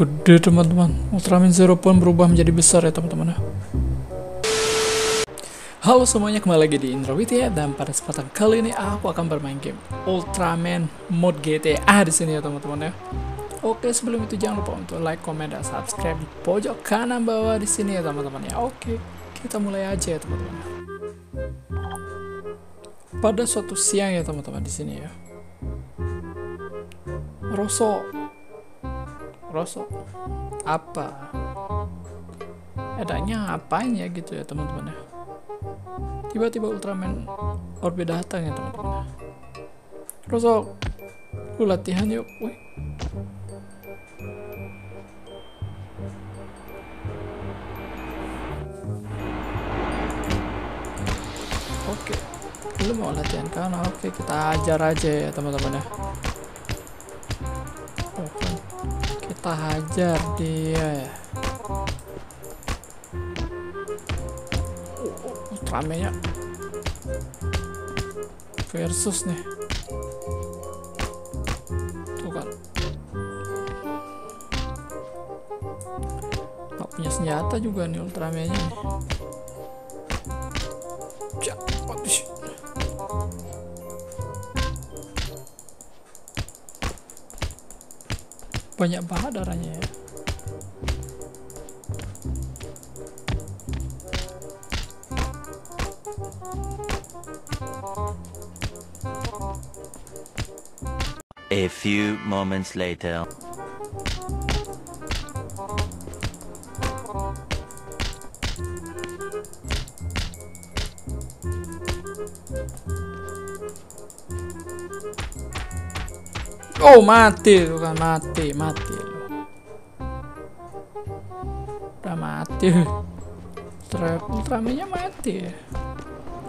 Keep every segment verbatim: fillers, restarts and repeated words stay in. gede teman-teman. Ultraman Zero pun berubah menjadi besar ya teman-teman. Halo semuanya, kembali lagi di IndraWTF, dan pada kesempatan kali ini aku akan bermain game Ultraman Mode G T A di sini ya teman-teman ya. Oke, sebelum itu jangan lupa untuk like, komen, dan subscribe di pojok kanan bawah di sini ya teman-teman ya. Oke, kita mulai aja ya teman-teman. Pada suatu siang ya teman-teman di sini ya. Rosok Rosok apa adanya apanya gitu ya teman-teman ya. Tiba-tiba Ultraman Orbit datang ya teman-teman. Rosok, lu latihan yuk. Wih, oke, lu mau latihan kan? Oke, kita ajar aja ya teman-teman ya. Kita hajar dia ya. Ultraman-nya versus nih. Tuh kan. Gak punya senjata juga nih Ultraman-nya. Banyak banget darahnya ya. A few moments later. Oh, mati tuh kan, mati, mati. Udah mati. Trap Ultraman-nya mati.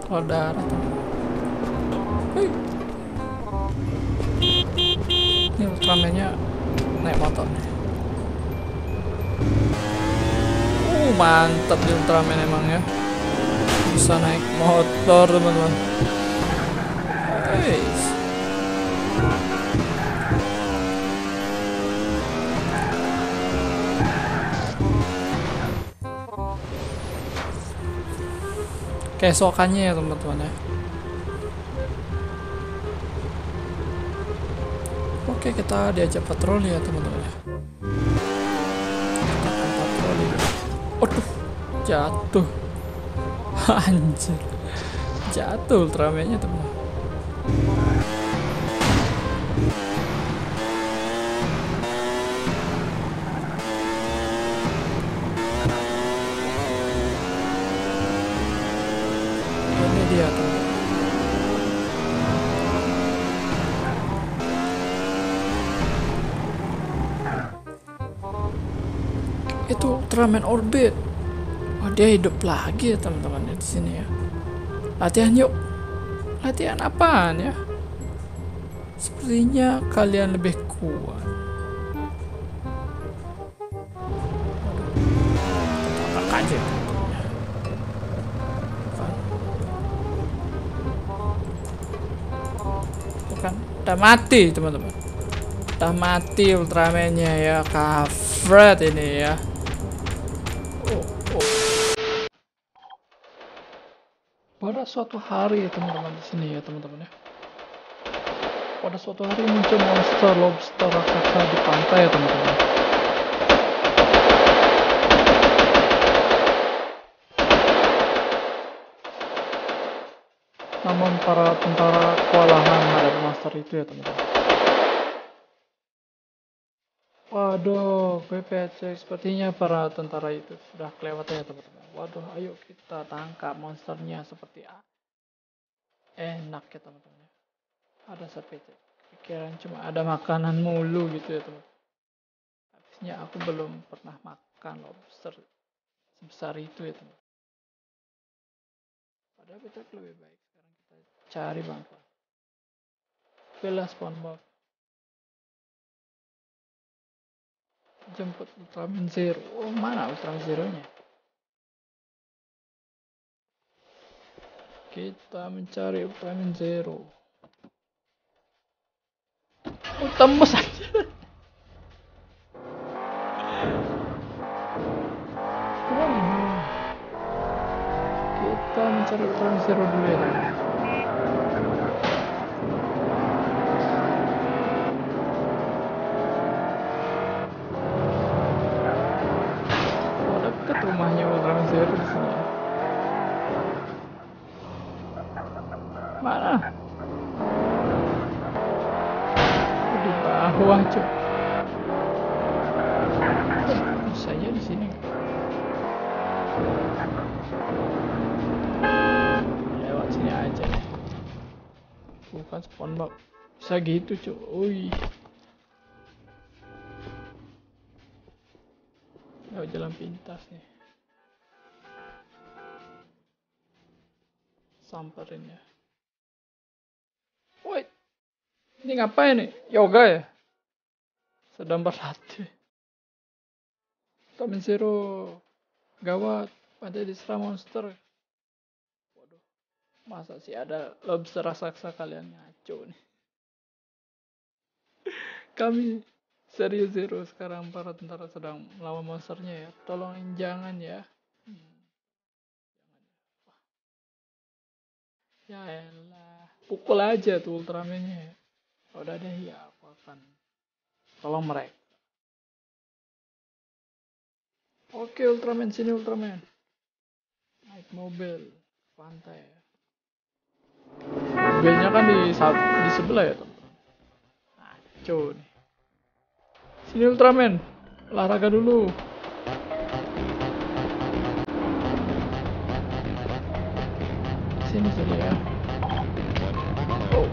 Kalau darah. Hei. Ini Ultraman-nya naik motor. Uh, mantap di Ultraman emang ya. Bisa naik motor, teman-teman. Hei. Keesokannya ya teman-teman ya. Oke, kita diajak patroli ya teman-teman ya. Kita akan patroli. Aduh, jatuh. Anjir, jatuh Ultraman-nya teman. Dia tuh. Itu Ultraman Orbit. Oh, dia hidup lagi ya teman-teman di sini ya. Latihan yuk. Latihan apaan ya? Sepertinya kalian lebih kuat. Tangkap aja. Kan udah mati teman-teman, udah mati Ultraman-nya ya. Kampret ini ya. Oh, oh. Pada suatu hari ya teman-teman di sini ya teman-teman ya. Pada suatu hari muncul monster lobster raksasa di pantai ya teman-teman. Namun para tentara kewalahan menghadapi monster itu ya teman-teman. Waduh, G P C, sepertinya para tentara itu sudah kelewatan ya teman-teman. Waduh, ayo kita tangkap monsternya seperti A. Enak ya teman-teman. Ada sepecek. Pikiran cuma ada makanan mulu gitu ya teman-teman. Habisnya aku belum pernah makan lobster sebesar itu ya teman-teman. Padahal kita lebih baik. Cari bang, pilih SpongeBob, jemput Ultraman Zero. Oh, mana Ultraman Zero-nya? Kita mencari Ultraman Zero. Oh, tembus aja. kita mencari Ultraman Zero dulu ya kan? Oh, dekat rumahnya Ultraman Zero di sini. Mana? Di bawah cok. Bisa aja di sini. Lewat sini aja, bukan spawn box. Bisa gitu cuy, lewat jalan pintas nih, samperin ya. Wait, ini ngapain nih? Yoga ya? Sedang berlatih. Ultraman Zero gawat, pantai diserang monster. Waduh, masa sih ada lobster raksasa, kalian ngaco nih. Kami serius Zero, sekarang para tentara sedang melawan monsternya ya. Tolongin jangan ya. Hmm. Ya elah, pukul aja tuh Ultraman-nya. Udah deh ya, aku akan tolong mereka. Oke Ultraman, sini Ultraman. Naik mobil, pantai. Mobilnya kan di, di sebelah ya teman-teman. Ngaco nih. Sini Ultraman, olahraga dulu. Sini sini ya. Oh.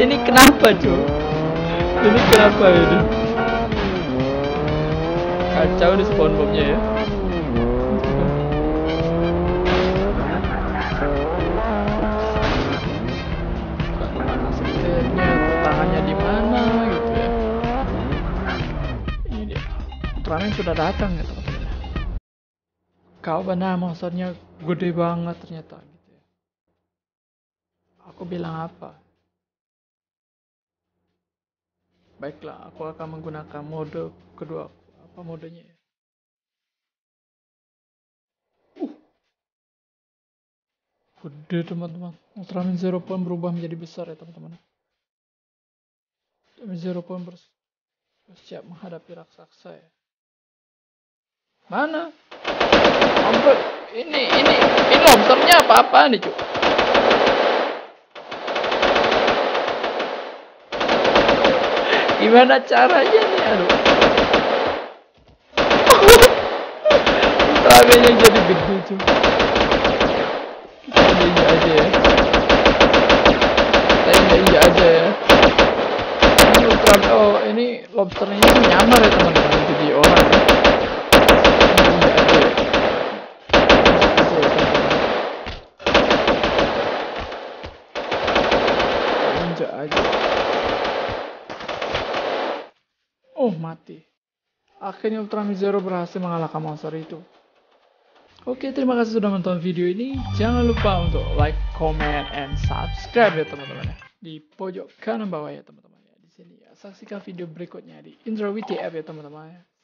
Ini kenapa cuy? Ini kenapa ini? Kacau di spawn bomnya ya. Tangannya di mana gitu ya? Ini dia. Ultraman sudah datang ya teman-teman. Kau benar, monsternya gede banget ternyata gitu ya. Aku bilang apa? Baiklah, aku akan menggunakan mode kedua. Apa modenya ya? Uh. Gede teman-teman. Ultraman Zero pun berubah menjadi besar ya teman-teman. Ultraman Zero pun bersiap menghadapi raksasa ya. Mana? Ampun. Ini, ini, ini lobsternya apa-apaan nih cuy? Gimana caranya nih, aduh. Ultraman-nya jadi gede cuy. Kita injak aja ya. Kita injak aja ya. Ini Ultraman, oh ini lobsternya ini nyamar ya teman-teman, jadi orang. Kita injak aja ya. Kita injak aja. Oh mati. Akhirnya Ultraman Zero berhasil mengalahkan monster itu. Oke, terima kasih sudah menonton video ini. Jangan lupa untuk like, comment, and subscribe ya teman-teman. Di pojok kanan bawah ya teman-teman. Di sini ya. Saksikan video berikutnya di IndraWTF ya teman-teman.